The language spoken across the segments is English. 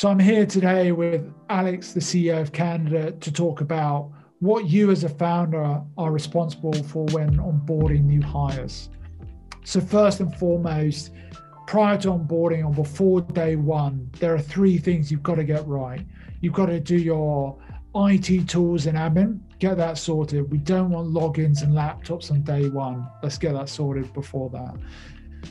So I'm here today with Alex, the CEO of Kandidat, to talk about what you as a founder are responsible for when onboarding new hires. So first and foremost, prior to onboarding or before day one, there are three things you've got to get right. You've got to do your IT tools and admin, get that sorted. We don't want logins and laptops on day one. Let's get that sorted before that.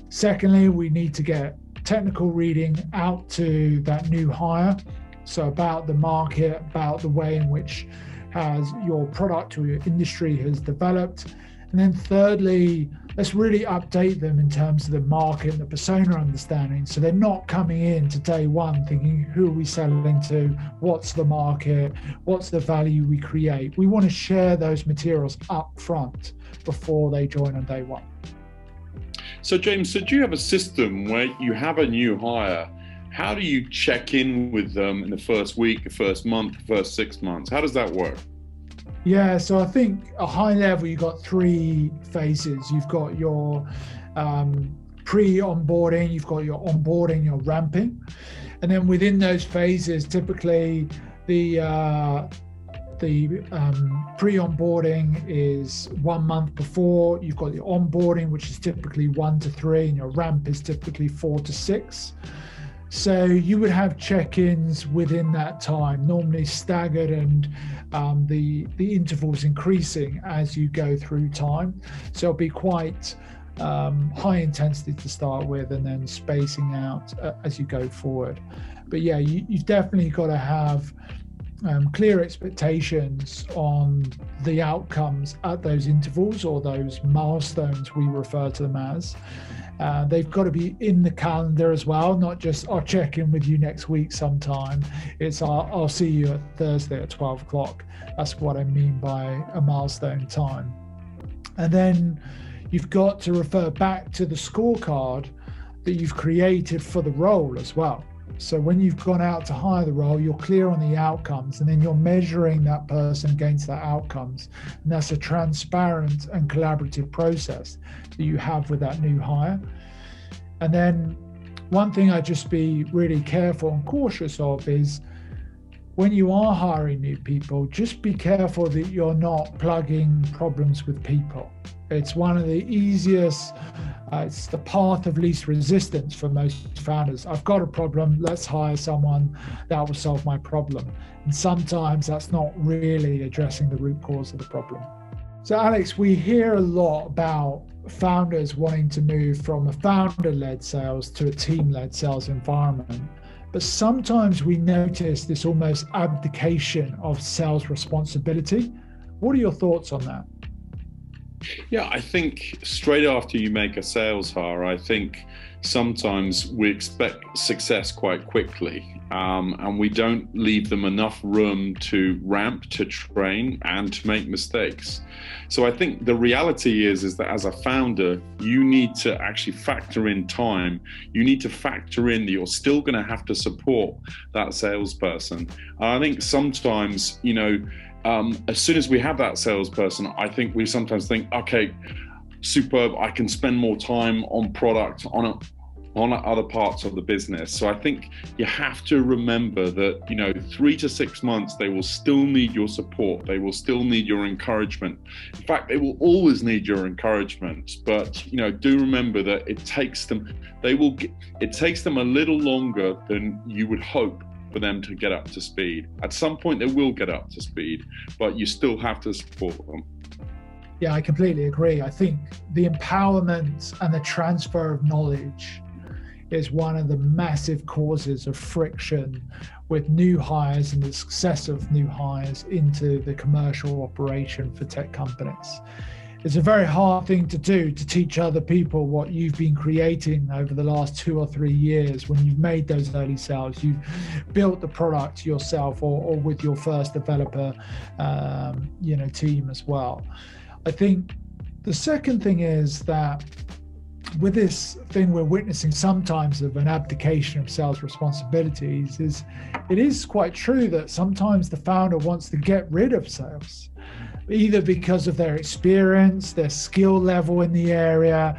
Secondly, we need to get technical reading out to that new hire. So about the market, about the way in which has your product or your industry has developed. And then thirdly, let's really update them in terms of the market and the persona understanding. So they're not coming in to day one thinking, who are we selling to? What's the market? What's the value we create? We want to share those materials up front before they join on day one. So James, so do you have a system where you have a new hire? How do you check in with them in the first week, the first month, the first 6 months? How does that work? Yeah, so I think at a high level, you've got three phases. You've got your pre-onboarding, you've got your onboarding, your ramping. And then within those phases, typically the pre-onboarding is 1 month before. You've got the onboarding, which is typically 1 to 3, and your ramp is typically 4 to 6. So you would have check-ins within that time, normally staggered, and the intervals increasing as you go through time. So it'll be quite high intensity to start with, and then spacing out as you go forward. But yeah, you've definitely got to have clear expectations on the outcomes at those intervals, or those milestones we refer to them as. They've got to be in the calendar as well, not just I'll check in with you next week sometime. It's I'll see you at Thursday at 12 o'clock. That's what I mean by a milestone time. And then you've got to refer back to the scorecard that you've created for the role as well. So when you've gone out to hire the role, you're clear on the outcomes, and then you're measuring that person against the outcomes. And that's a transparent and collaborative process that you have with that new hire. And then one thing I'd just be really careful and cautious of is when you are hiring new people, just be careful that you're not plugging problems with people. It's one of the easiest, it's the path of least resistance for most founders. I've got a problem, let's hire someone that will solve my problem. And sometimes that's not really addressing the root cause of the problem. So Alex, we hear a lot about founders wanting to move from a founder-led sales to a team-led sales environment. But sometimes we notice this almost abdication of sales responsibility. What are your thoughts on that? Yeah, I think straight after you make a sales hire, I think sometimes we expect success quite quickly, and we don't leave them enough room to ramp, to train, and to make mistakes. So I think the reality is that as a founder, you need to actually factor in time. You need to factor in that you're still going to have to support that salesperson. And I think sometimes, you know, as soon as we have that salesperson, I think we sometimes think, okay, superb, I can spend more time on product, on other parts of the business. So I think you have to remember that, you know, 3 to 6 months, they will still need your support. They will still need your encouragement. In fact, they will always need your encouragement. But, you know, do remember that it takes them a little longer than you would hope for them to get up to speed. At some point they will get up to speed, but you still have to support them. Yeah, I completely agree. I think the empowerment and the transfer of knowledge is one of the massive causes of friction with new hires and the success of new hires into the commercial operation for tech companies. It's a very hard thing to do, to teach other people what you've been creating over the last 2 or 3 years when you've made those early sales, you've built the product yourself or with your first developer team as well. I think the second thing is that with this thing we're witnessing sometimes of an abdication of sales responsibilities is it is quite true that sometimes the founder wants to get rid of sales, either because of their experience, their skill level in the area,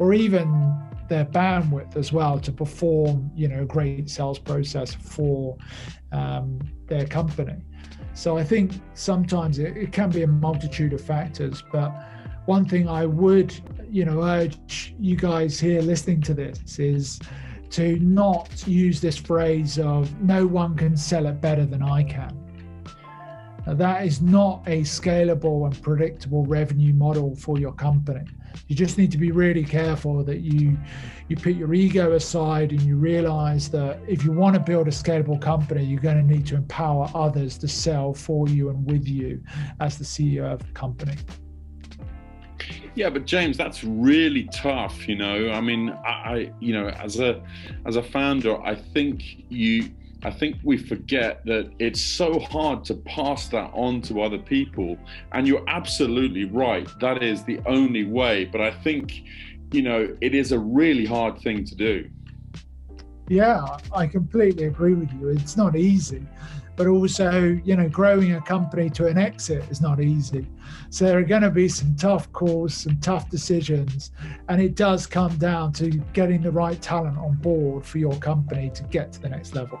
or even their bandwidth as well to perform, you know, great sales process for their company. So I think sometimes it can be a multitude of factors, but one thing I would, you know, urge you guys here listening to this is to not use this phrase of no one can sell it better than I can. Now, that is not a scalable and predictable revenue model for your company. You just need to be really careful that you put your ego aside and you realize that if you want to build a scalable company, you're going to need to empower others to sell for you and with you as the CEO of the company. Yeah, but James, that's really tough, you know. I mean, I you know, as a founder, I think we forget that it's so hard to pass that on to other people. And you're absolutely right. That is the only way. But I think, you know, it is a really hard thing to do. Yeah, I completely agree with you. It's not easy. But also, you know, growing a company to an exit is not easy. So there are going to be some tough calls, some tough decisions, and it does come down to getting the right talent on board for your company to get to the next level.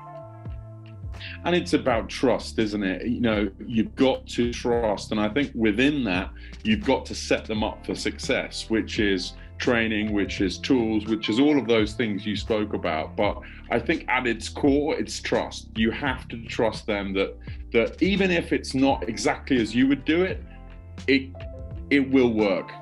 And it's about trust, isn't it? You know, you've got to trust. And I think within that, you've got to set them up for success, which is training, which is tools, which is all of those things you spoke about. But I think at its core, it's trust. You have to trust them that even if it's not exactly as you would do it, it will work.